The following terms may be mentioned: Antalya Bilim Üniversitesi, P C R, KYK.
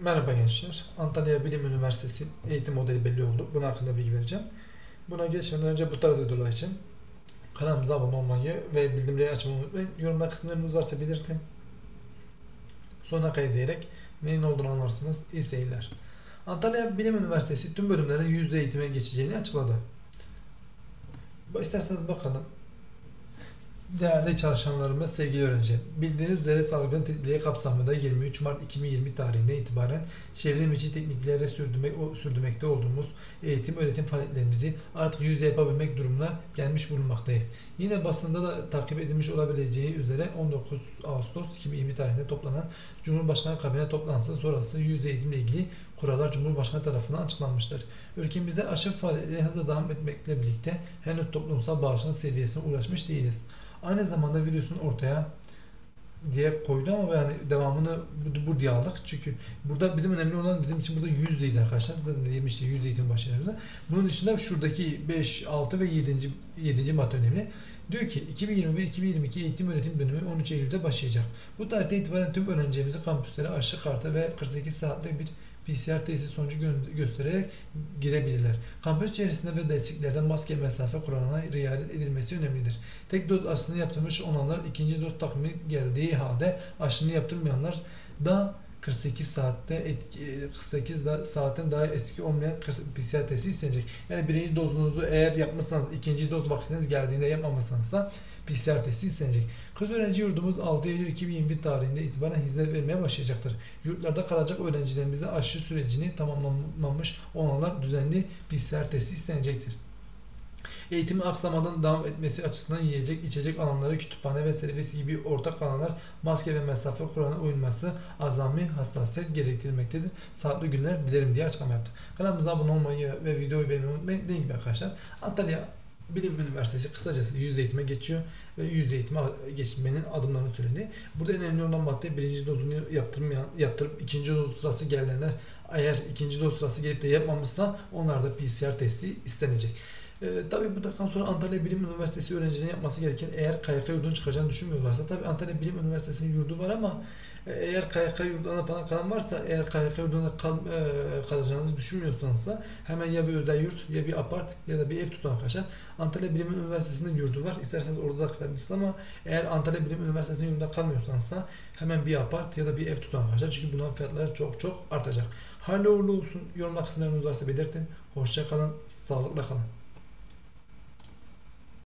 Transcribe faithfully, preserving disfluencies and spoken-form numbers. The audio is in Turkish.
Merhaba gençler. Antalya Bilim Üniversitesi eğitim modeli belli oldu. Bunun hakkında bilgi vereceğim. Buna geçmeden önce bu tarz videolar için kanalımıza abone olmayı ve bildirimleri açmayı unutmayın. Yorumlar kısımlarınız varsa belirtin. Sonuna kadar izleyerek neyin olduğunu anlarsınız. İyi seyirler. Antalya Bilim Üniversitesi tüm bölümlere yüzde eğitime geçeceğini açıkladı. İsterseniz bakalım. Değerli çalışanlarımız, sevgili öğrenci, bildiğiniz üzere salgın tedbirleri kapsamında yirmi üç Mart iki bin yirmi tarihine itibaren çevrim içi tekniklere sürdürmek, sürdürmekte olduğumuz eğitim öğretim faaliyetlerimizi artık yüzde yapabilmek durumuna gelmiş bulunmaktayız. Yine basında da takip edilmiş olabileceği üzere on dokuz Ağustos iki bin yirmi tarihinde toplanan Cumhurbaşkanı kabine toplantısı sonrası yüzde eğitimle ilgili kurallar Cumhurbaşkanı tarafından açıklanmıştır. Ülkemizde aşı faaliyetleri hızla devam etmekle birlikte henüz toplumsal bağışın seviyesine ulaşmış değiliz. Aynı zamanda virüsün ortaya diye koydu ama yani devamını bu diye aldık. Çünkü burada bizim önemli olan, bizim için burada yüzdeydi arkadaşlar. yirmi işte yüz eğitim başlarımızda. Bunun dışında şuradaki beş, altı ve yedinci yedinci madde önemli. Diyor ki iki bin yirmi bir iki bin yirmi iki eğitim öğretim dönemi on üç Eylül'de başlayacak. Bu tarihte itibaren tüm öğrencilerimizi kampüslere aşı kartı ve kırk sekiz saatlik bir P C R testi sonucu göstererek girebilirler. Kampüs içerisinde ve desteklerde maske mesafe kuralına riayet edilmesi önemlidir. Tek doz aşısını yaptırmış olanlar ikinci doz takvimi geldiği halde aşını yaptırmayanlar da kırk sekiz saatte etki, kırk sekiz saatten daha eski olmayan P C R testi istenecek. Yani birinci dozunuzu eğer yapmışsanız, ikinci doz vaktiniz geldiğinde yapmamışsanız da P C R testi istenecek. Kız öğrenci yurdumuz altı Eylül iki bin yirmi bir tarihinde itibaren hizmet vermeye başlayacaktır. Yurtlarda kalacak öğrencilerimize aşı sürecini tamamlanmamış olanlar düzenli P C R testi istenecektir. Eğitimi aksamadan devam etmesi açısından yiyecek, içecek alanları, kütüphane ve servis gibi ortak alanlar maske ve mesafe kuralına uyulması azami hassasiyet gerektirmektedir. Sağlıklı günler dilerim diye açıklama yaptı. Kanalımıza abone olmayı ve videoyu beğenmeyi unutmayın. Dediğim gibi arkadaşlar, Antalya Bilim Üniversitesi kısacası yüz eğitime geçiyor ve yüz eğitime geçmenin adımlarını söyledi. Burada önemli olan madde birinci dozunu yaptırmayan, yaptırıp ikinci doz sırası gelenler, eğer ikinci doz sırası gelip de yapmamışsa onlar da P C R testi istenecek. E, tabii bu dakikadan sonra Antalya Bilim Üniversitesi öğrencilerinin yapması gereken, eğer K Y K yurdunu çıkacağını düşünmüyorlarsa, tabii Antalya Bilim Üniversitesi'nin yurdu var ama eğer K Y K yurduna falan kalan varsa, eğer K Y K yurduna kal, e, kalacağınızı düşünmüyorsanız da hemen ya bir özel yurt, ya bir apart, ya da bir ev tutun arkadaşlar. Antalya Bilim Üniversitesi'nin yurdu var. İsterseniz orada da kalabilirsiniz ama eğer Antalya Bilim Üniversitesi'nin yurdunda kalmıyorsanız da hemen bir apart ya da bir ev tutun arkadaşlar. Çünkü bunların fiyatları çok çok artacak. Hayırlı uğurlu olsun. Yorumlar kısımlarınız varsa belirtin. Hoşça kalın. Sağlıkla kalın.